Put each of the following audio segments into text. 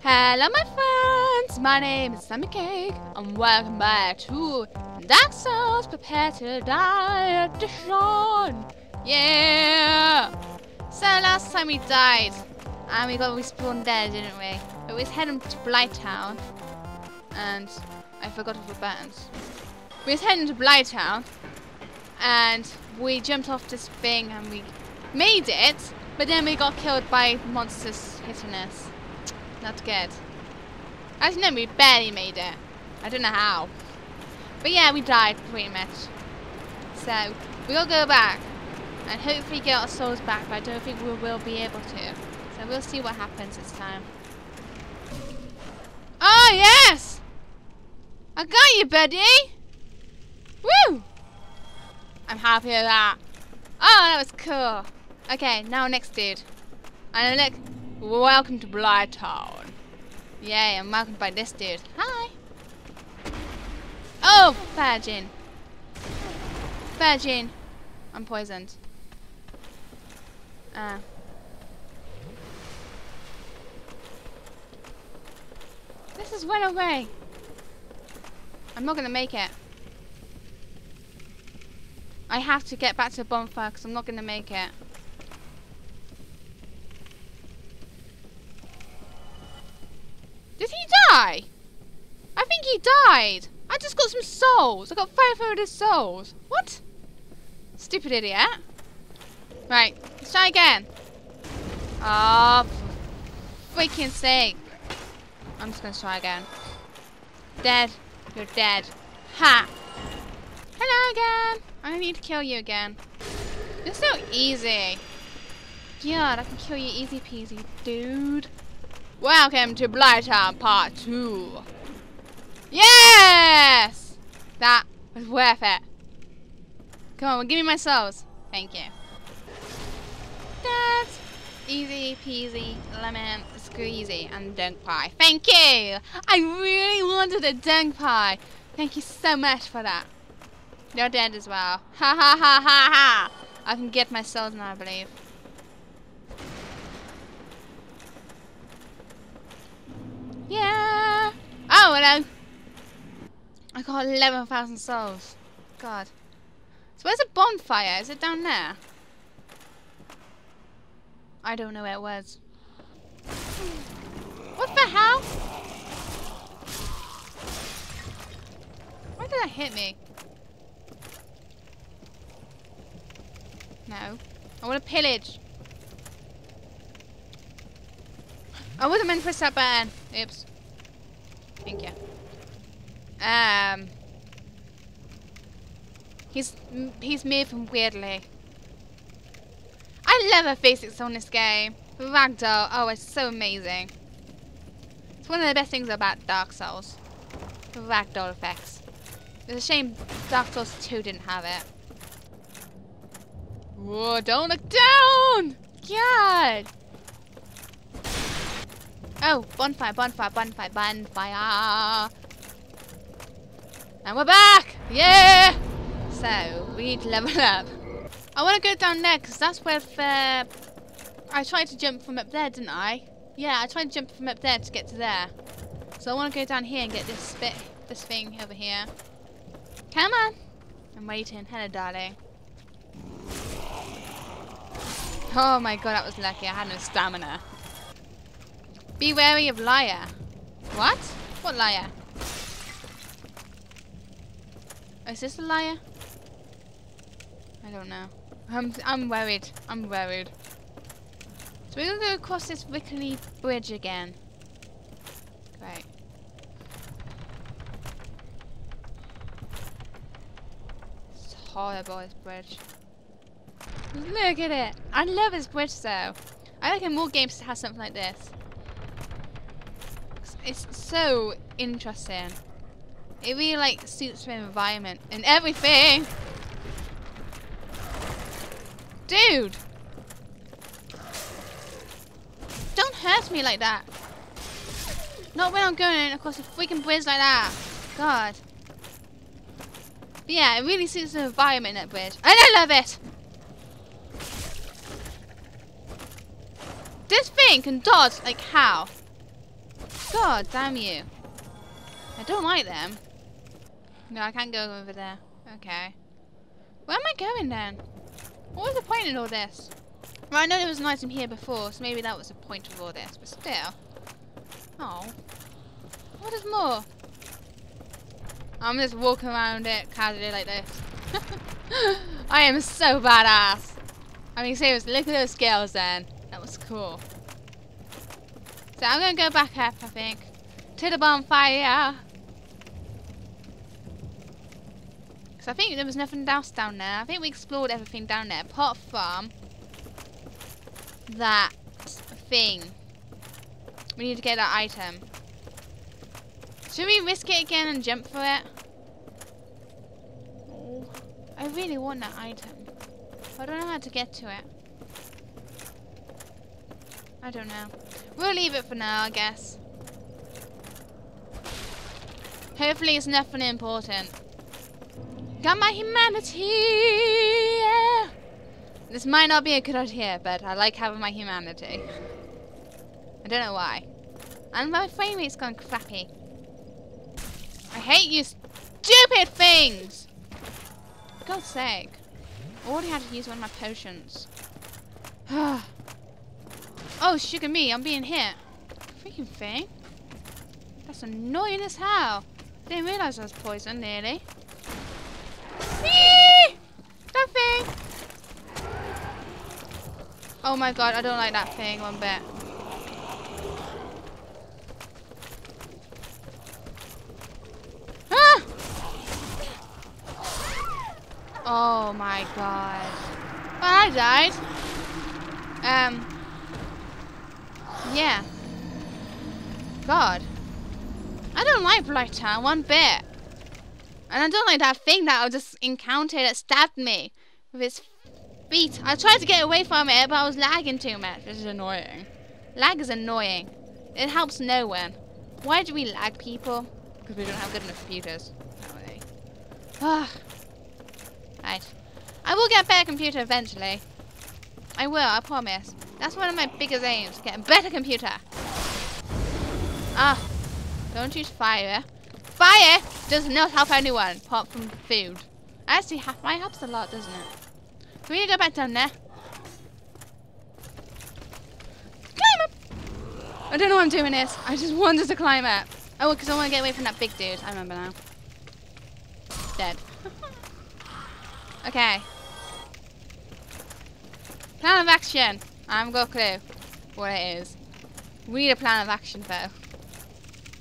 Hello my friends, my name is Sammy Cake, and welcome back to Dark Souls Prepare to Die Edition! Yeah! So last time we died, and we got respawned there, didn't we? But we was heading to Blighttown, and I forgot all the buttons. We was heading to Blighttown, and we jumped off this thing and we made it, but then we got killed by monsters hitting us. Not good. As you know, we barely made it. I don't know how. But yeah, we died pretty much. So, we'll go back. And hopefully get our souls back, but I don't think we will be able to. So we'll see what happens this time. Oh yes! I got you, buddy! Woo! I'm happy with that. Oh, that was cool. Okay, now next dude. And look. Welcome to Blighttown. Yay, I'm welcomed by this dude. Hi. Oh, virgin. Virgin. I'm poisoned. This is well away. I'm not gonna make it. I have to get back to the bonfire because I'm not gonna make it. Did he die? I think he died. I just got some souls. I got 500 souls. What? Stupid idiot. Right, let's try again. Oh, for freaking sake. I'm just going to try again. Dead. You're dead. Ha. Hello again. I need to kill you again. You're so easy. God, I can kill you easy peasy, dude. Welcome to Blighttown Part 2. Yes! That was worth it. Come on, give me my souls. Thank you. That's easy peasy lemon squeezy and dung pie. Thank you! I really wanted a dung pie. Thank you so much for that. You're dead as well. Ha ha ha ha ha! I can get my souls now, I believe. Yeah! Oh, hello! I got 11,000 souls. God. So where's the bonfire? Is it down there? I don't know where it was. What the hell? Why did that hit me? No. I want to pillage. I wasn't meant to press that button. Oops. Thank you. He's moving weirdly. I love the physics on this game. Ragdoll. Oh, it's so amazing. It's one of the best things about Dark Souls. The ragdoll effects. It's a shame Dark Souls 2 didn't have it. Whoa! Don't look down. God. Oh, bonfire, bonfire, bonfire, bonfire. And we're back! Yeah! So, we need to level up. I want to go down there because that's where I tried to jump from up there, didn't I? Yeah, I tried to jump from up there to get to there. So I want to go down here and get this thing over here. Come on! I'm waiting. Hello, darling. Oh my god, that was lucky. I had no stamina. Be wary of liar. What? What liar? Is this a liar? I don't know. I'm worried. I'm worried. So we're gonna go across this rickety bridge again. Great. It's horrible, this bridge. Look at it. I love this bridge though. I like in more games to have something like this. It's so interesting. It really like suits the environment and everything. Dude! Don't hurt me like that. Not when I'm going across a freaking bridge like that. God. But yeah, it really suits the environment, that bridge. And I love it! This thing can dodge, like how? God damn you. I don't like them. No, I can't go over there. Okay. Where am I going then? What was the point in all this? Well, I know there was an item here before, so maybe that was the point of all this, but still. Oh. What is more? I'm just walking around it casually like this. I am so badass. I mean, seriously, look at those scales then. That was cool. So I'm going to go back up, I think. To the bonfire. Because I think there was nothing else down there. I think we explored everything down there, apart from that thing. We need to get that item. Should we risk it again and jump for it? Oh, I really want that item. I don't know how to get to it. I don't know. We'll leave it for now, I guess. Hopefully it's nothing important. Got my humanity! Yeah. This might not be a good idea, but I like having my humanity. I don't know why. And my frame rate's gone crappy. I hate you stupid things! For God's sake. I already had to use one of my potions. Oh, sugar me, I'm being hit. Freaking thing. That's annoying as hell. I didn't realise I was poisoned, nearly. Eee! That thing! Oh my god, I don't like that thing one bit. Ah! Oh my god. Well, I died. Yeah. God. I don't like Blighttown one bit. And I don't like that thing that I just encountered that stabbed me with its feet. I tried to get away from it, but I was lagging too much. This is annoying. Lag is annoying. It helps no one. Why do we lag people? Because we don't have good enough computers. That way. Ugh. Right. I will get a better computer eventually. I will, I promise. That's one of my biggest aims, get a better computer. Ah, don't use fire. Fire does not help anyone, apart from food. Actually, fire helps a lot, doesn't it? Can we go back down there? Climb up! I don't know why I'm doing this. I just wanted to climb up. Oh, because I want to get away from that big dude. I remember now. Dead. Okay. Plan of action. I haven't got a clue what it is. We need a plan of action though.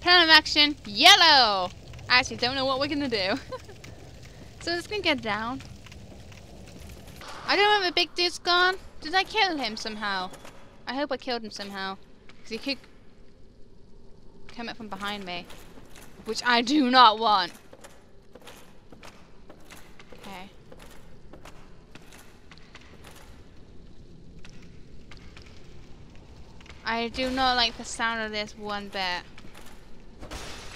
Plan of action, yellow! I actually don't know what we're gonna do. So let's gonna get down. I don't remember the big dude's gone. Did I kill him somehow? I hope I killed him somehow. Because he could come up from behind me. Which I do not want. Okay. I do not like the sound of this one bit.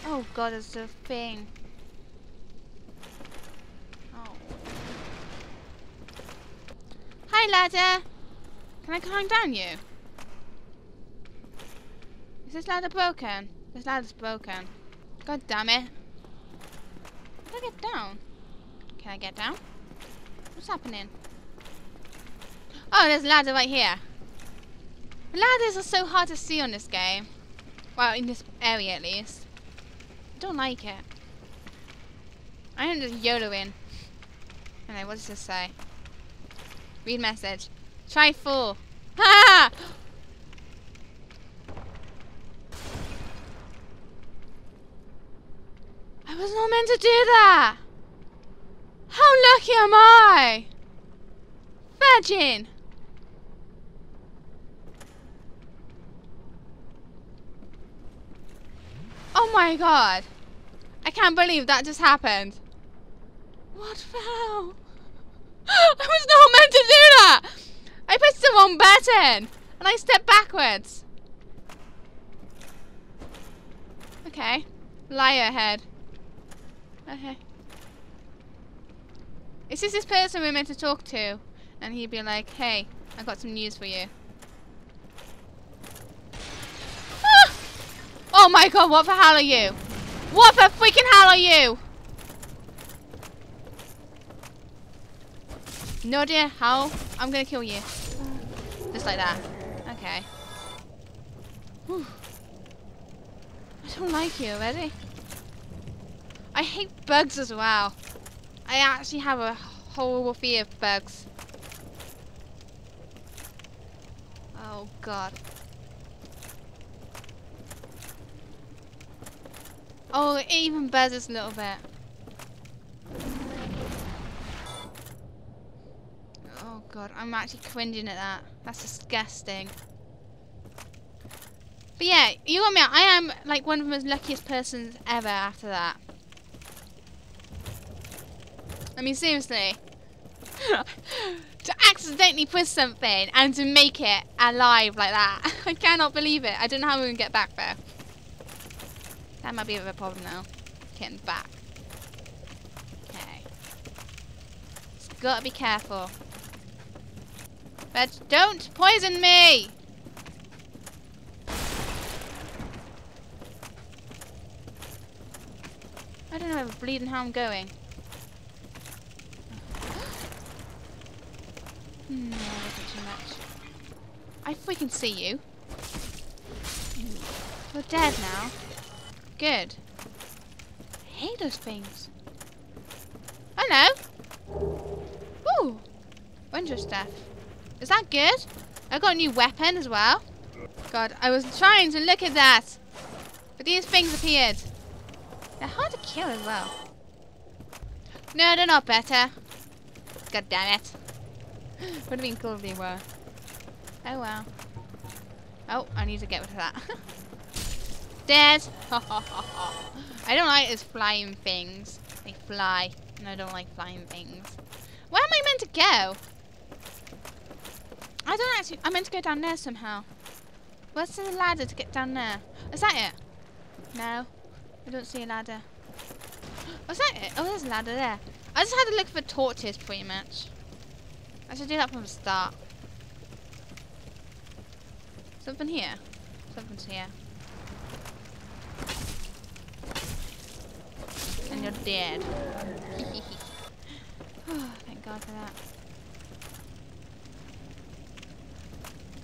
Oh god, it's a thing. Oh. Hi ladder! Can I climb down you? Is this ladder broken? This ladder's broken. God damn it. How do I get down? Can I get down? What's happening? Oh, there's a ladder right here. Ladders are so hard to see on this game. Well, in this area at least. I don't like it. I am just YOLOing. Anyway, what does this say? Read message. Try full. Ha! I was not meant to do that! How lucky am I? Virgin! Oh my god. I can't believe that just happened. What the hell? I was not meant to do that! I pressed the wrong button and I stepped backwards. Okay. Liar ahead. Okay. Is this person we're meant to talk to? And he'd be like, hey, I got some news for you. Oh my god, what the hell are you? What the freaking hell are you? No idea how I'm gonna kill you. Just like that. Okay. Whew. I don't like you already. I hate bugs as well. I actually have a horrible fear of bugs. Oh god. Oh, it even buzzes a little bit. Oh god, I'm actually cringing at that. That's disgusting. But yeah, you got me out. I am like one of the most luckiest persons ever after that. I mean, seriously. To accidentally push something and to make it alive like that. I cannot believe it. I don't know how we're going to get back there. That might be a bit of a problem now. Getting back. Okay. Just gotta be careful. But don't poison me! I don't know where the bleeding hell I'm going. No, I did too much. I freaking see you. You're dead now. Good. I hate those things. Oh no! Ooh! Bunch of stuff. Is that good? I got a new weapon as well. God, I was trying to look at that! But these things appeared. They're hard to kill as well. No, they're not better. God damn it. Would have been cool if they were. Oh well. Oh, I need to get rid of that. Dead! I don't like those flying things. They fly, and I don't like flying things. Where am I meant to go? I don't actually. I'm meant to go down there somehow. Where's the ladder to get down there? Is that it? No. I don't see a ladder. Was that it? Oh, there's a ladder there. I just had to look for torches pretty much. I should do that from the start. Something here. Something's here. And you're dead. Oh, thank God for that.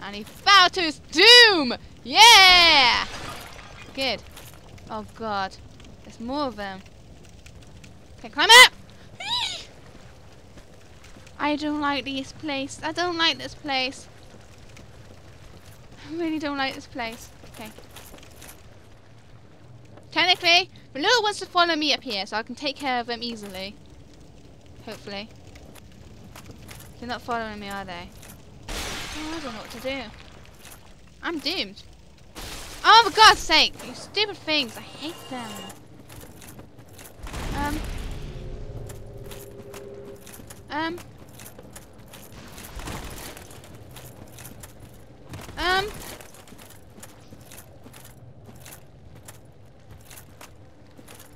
And he fell to his doom! Yeah! Good. Oh God. There's more of them. Okay, climb up! I don't like this place. I don't like this place. I really don't like this place. Okay. Technically, the little wants to follow me up here, so I can take care of them easily. Hopefully. They're not following me, are they? Oh, I don't know what to do. I'm doomed. Oh, for God's sake! You stupid things. I hate them.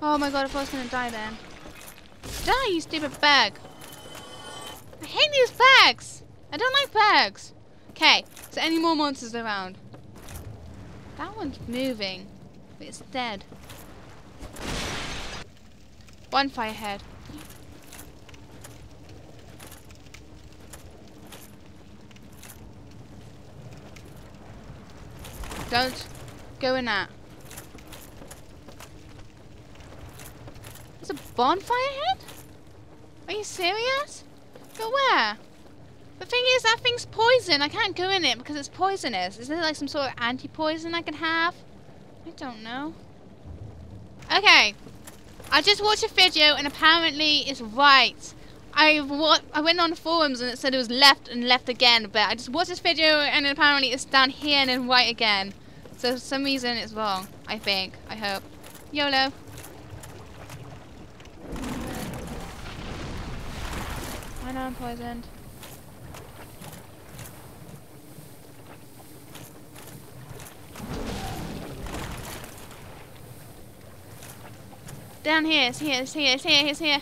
Oh my god, I thought I was gonna die then. Die, you stupid bug! I hate these bugs! I don't like bugs! Okay, so any more monsters around? That one's moving, but it's dead. Bonfire head. Don't go in that. There's a bonfire head? Are you serious? But where? The thing is, that thing's poison. I can't go in it because it's poisonous. Isn't there like some sort of anti-poison I can have? I don't know. Okay. I just watched a video and apparently it's right. I went on the forums and it said it was left and left again, but I just watched this video and apparently it's down here and then right again. So for some reason it's wrong, I think. I hope. YOLO. I know I'm poisoned. Down here, it's here, it's here, it's here, it's here.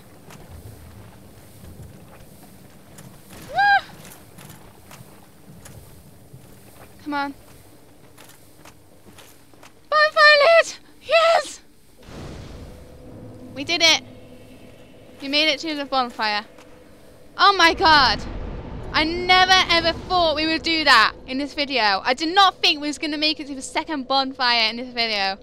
Come on. Bonfire lid! We did it! We made it to the bonfire. Oh my god! I never ever thought we would do that in this video. I did not think we was going to make it to the second bonfire in this video.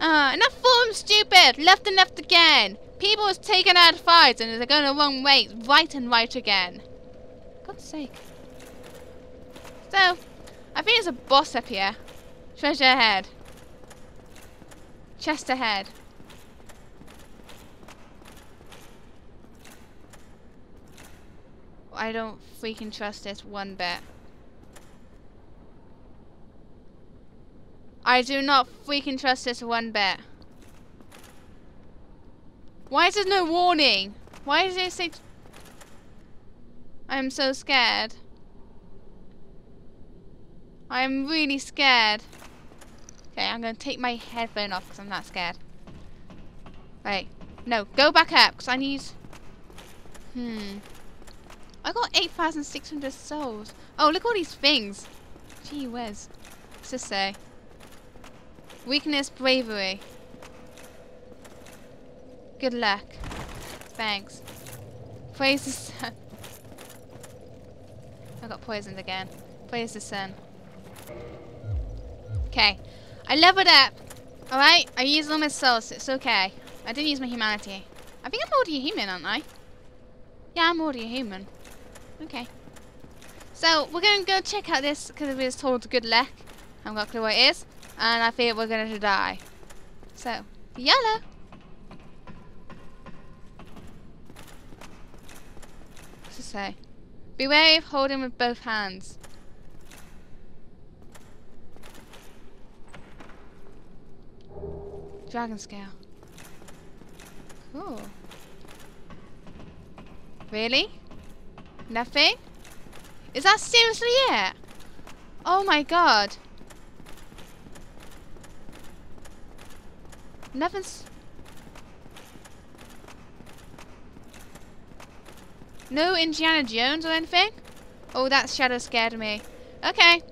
Enough fooling stupid! Left and left again! People is taking out fights and they're going the wrong way, right and right again. God's sake. So, I think there's a boss up here. Treasure ahead. Chest ahead. I don't freaking trust this one bit. I do not freaking trust this one bit. Why is there no warning? Why is there such... I'm so scared. I'm really scared. Okay, I'm gonna take my headphone off because I'm not scared. Right. No, go back up because I need... I got 8,600 souls. Oh, look at all these things. Gee whiz. What's this say? Weakness, bravery. Good luck. Thanks. Praise the sun. I got poisoned again. Praise the sun. Okay. I leveled up. Alright? I used all my souls, so it's okay. I didn't use my humanity. I think I'm already a human, aren't I? Yeah, I'm already a human. Okay. So, we're going to go check out this because we was told good luck. I haven't got a clue what it is. And I fear we're going to die. So, YOLO! What's it say? Be wary of holding with both hands. Dragon scale. Cool. Really? Nothing? Is that seriously it? Oh my god. Nothing's... No Indiana Jones or anything? Oh, that shadow scared me. Okay.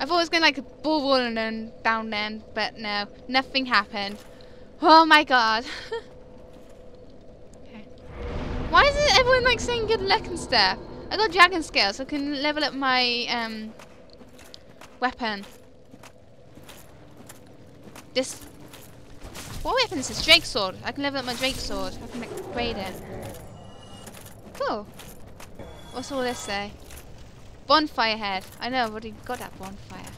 I thought it was going to like a ball rolling down then, but no. Nothing happened. Oh my god. Why is it everyone like saying good luck and stuff? I got dragon scale, so I can level up my weapon. This. What weapon is this? Drake sword. I can level up my Drake sword. I can upgrade it. Cool. What's all this say? Bonfire head. I know, I've already got that bonfire.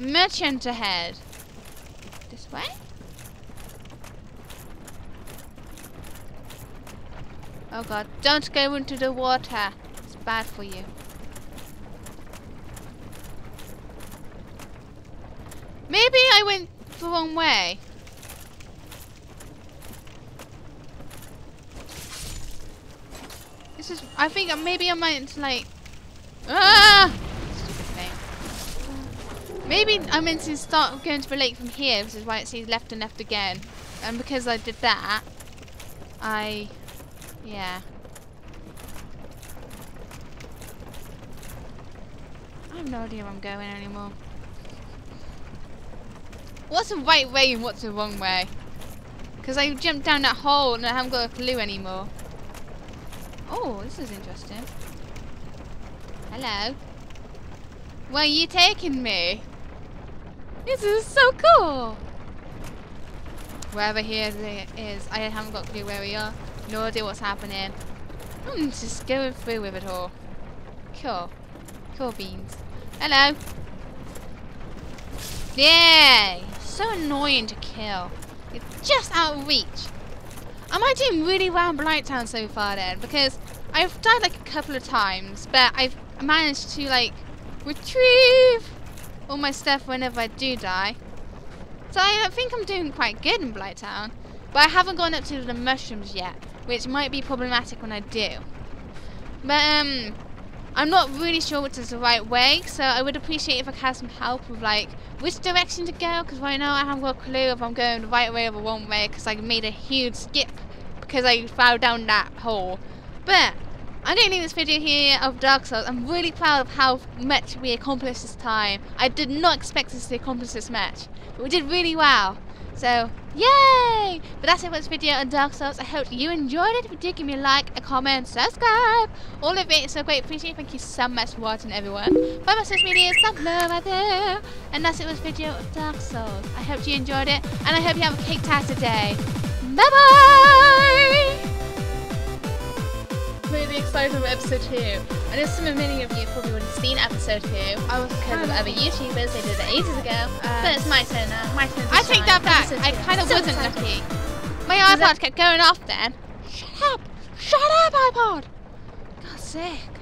Oh. Merchant ahead. This way? Oh god, don't go into the water. It's bad for you. Maybe I went the wrong way. This is... I think maybe I meant to like... Ah! Stupid thing. Maybe I meant to start going to the lake from here, which is why it says left and left again. And because I did that, I... Yeah. I have no idea where I'm going anymore. What's the right way and what's the wrong way? Because I jumped down that hole and I haven't got a clue anymore. Oh, this is interesting. Hello. Where are you taking me? This is so cool. Wherever here is, I haven't got a clue where we are. No idea what's happening. I'm just going through with it all. Cool. Cool beans. Hello. Yay! So annoying to kill. You're just out of reach. Am I doing really well in Blighttown so far then? Because I've died like a couple of times, but I've managed to like retrieve all my stuff whenever I do die. So I think I'm doing quite good in Blighttown. But I haven't gone up to the mushrooms yet, which might be problematic when I do. But I'm not really sure which is the right way, so I would appreciate if I had some help with like which direction to go, because right now I haven't got a clue if I'm going the right way or the wrong way, because I made a huge skip because I fell down that hole. But I'm going to leave this video here of Dark Souls. I'm really proud of how much we accomplished this time. I did not expect us to accomplish this much, but we did really well. So, yay! But that's it for this video on Dark Souls. I hope you enjoyed it. If you did, give me a like, a comment, subscribe. All of it is so great. Appreciate it. Thank you so much for watching, everyone. Bye, my social media. Stop love, I do. And that's it for this video of Dark Souls. I hope you enjoyed it. And I hope you have a kick-tastic day. Bye-bye! Really excited for episode 2. I know some many of you probably would have seen episode 2. I was because of other YouTubers, they did it ages ago. But it's my turn now. My turn. I take that back. I kind of wasn't lucky. My iPod kept going off then. Shut up! Shut up, iPod! God's sake.